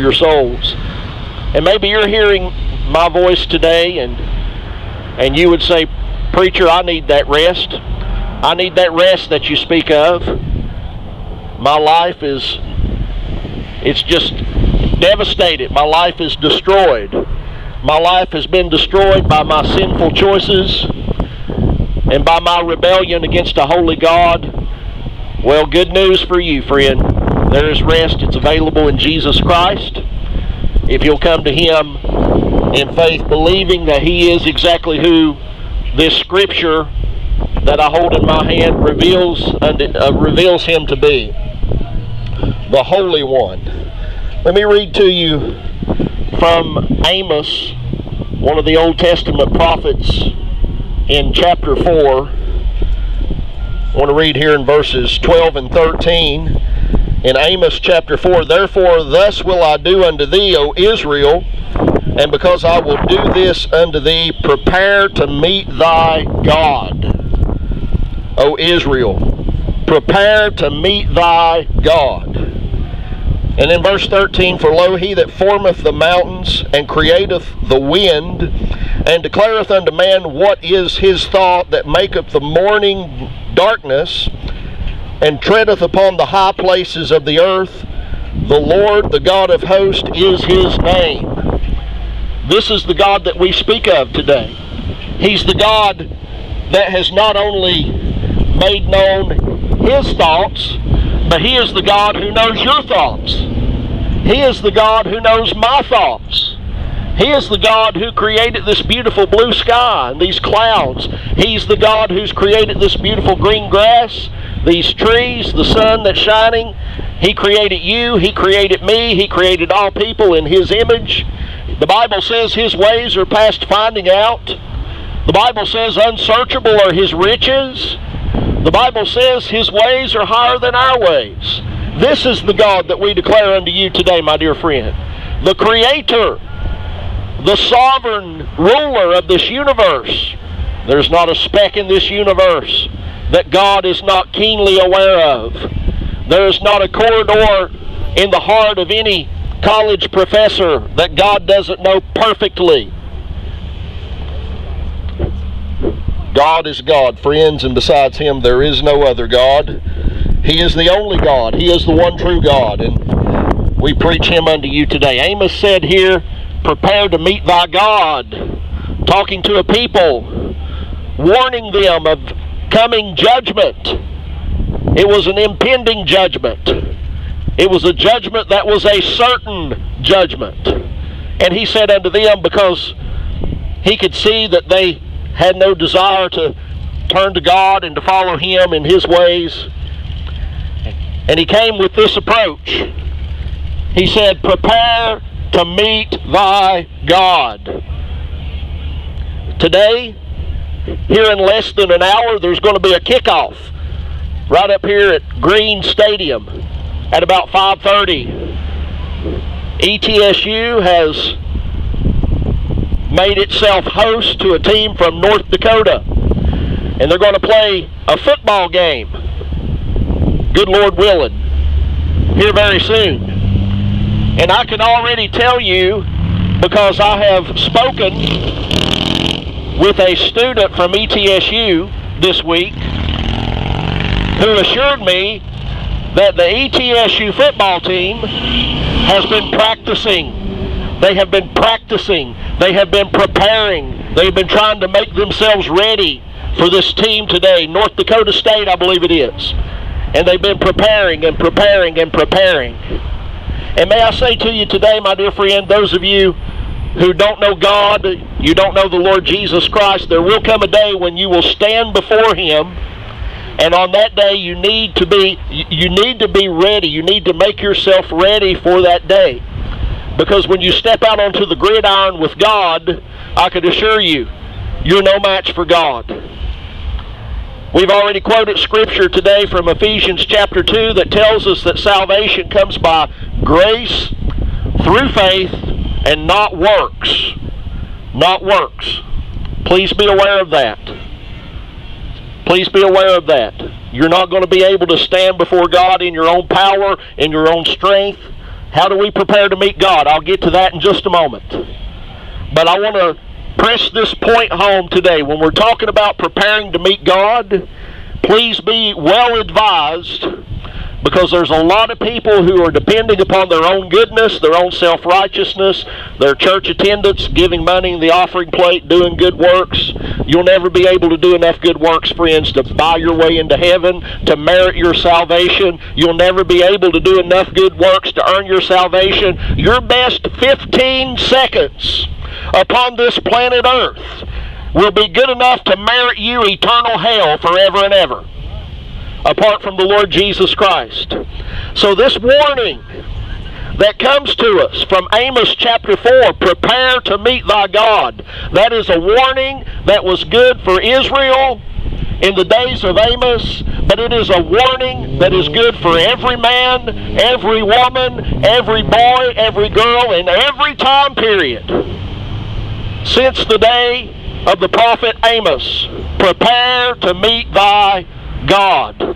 your souls. And maybe you're hearing my voice today and you would say, "Preacher, I need that rest. I need that rest that you speak of. My life is, it's just devastated. My life is destroyed. My life has been destroyed by my sinful choices and by my rebellion against a holy God." Well, good news for you, friend. There is rest. It's available in Jesus Christ. If you'll come to Him in faith, believing that He is exactly who this scripture that I hold in my hand reveals Him to be, the Holy One. Let me read to you from Amos, one of the Old Testament prophets, in chapter 4. I want to read here in verses 12 and 13 in Amos chapter 4. "Therefore, thus will I do unto thee, O Israel, and because I will do this unto thee, prepare to meet thy God, O Israel. Prepare to meet thy God." And in verse 13, "For lo, he that formeth the mountains, and createth the wind, and declareth unto man what is his thought, that maketh the morning darkness, and treadeth upon the high places of the earth, the Lord, the God of hosts, is his name." This is the God that we speak of today. He's the God that has not only made known His thoughts, but He is the God who knows your thoughts. He is the God who knows my thoughts. He is the God who created this beautiful blue sky and these clouds. He's the God who's created this beautiful green grass, these trees, the sun that's shining. He created you. He created me. He created all people in His image. The Bible says His ways are past finding out. The Bible says unsearchable are His riches. The Bible says His ways are higher than our ways. This is the God that we declare unto you today, my dear friend. The Creator, the sovereign ruler of this universe. There's not a speck in this universe that God is not keenly aware of. There is not a corridor in the heart of any college professor that God doesn't know perfectly. God is God, friends, and besides Him there is no other God. He is the only God. He is the one true God, and we preach Him unto you today. Amos said here, prepare to meet thy God, talking to a people, warning them of coming judgment. It was an impending judgment. It was a judgment that was a certain judgment. And he said unto them, because he could see that they had no desire to turn to God and to follow Him in His ways. And He came with this approach. He said, prepare to meet thy God. Today, here in less than an hour, there's going to be a kickoff right up here at Green Stadium at about 5:30. ETSU has made itself host to a team from North Dakota, and they're going to play a football game, good Lord willing, here very soon. And I can already tell you, because I have spoken with a student from ETSU this week who assured me that the ETSU football team has been practicing. They have been practicing. They have been preparing. They've been trying to make themselves ready for this team today. North Dakota State, I believe it is. And they've been preparing and preparing and preparing. And may I say to you today, my dear friend, those of you who don't know God, you don't know the Lord Jesus Christ, there will come a day when you will stand before Him. And on that day, you need to be ready. You need to make yourself ready for that day. Because when you step out onto the gridiron with God, I can assure you, you're no match for God. We've already quoted scripture today from Ephesians chapter 2 that tells us that salvation comes by grace through faith and not works. Not works. Please be aware of that. Please be aware of that. You're not going to be able to stand before God in your own power, in your own strength. How do we prepare to meet God? I'll get to that in just a moment. But I want to press this point home today. When we're talking about preparing to meet God, please be well advised, because there's a lot of people who are depending upon their own goodness, their own self-righteousness, their church attendance, giving money in the offering plate, doing good works. You'll never be able to do enough good works, friends, to buy your way into heaven, to merit your salvation. You'll never be able to do enough good works to earn your salvation. Your best 15 seconds upon this planet Earth will be good enough to merit you eternal hell forever and ever, apart from the Lord Jesus Christ. So this warning that comes to us from Amos chapter 4, prepare to meet thy God, that is a warning that was good for Israel in the days of Amos, but it is a warning that is good for every man, every woman, every boy, every girl, in every time period since the day of the prophet Amos. Prepare to meet thy God.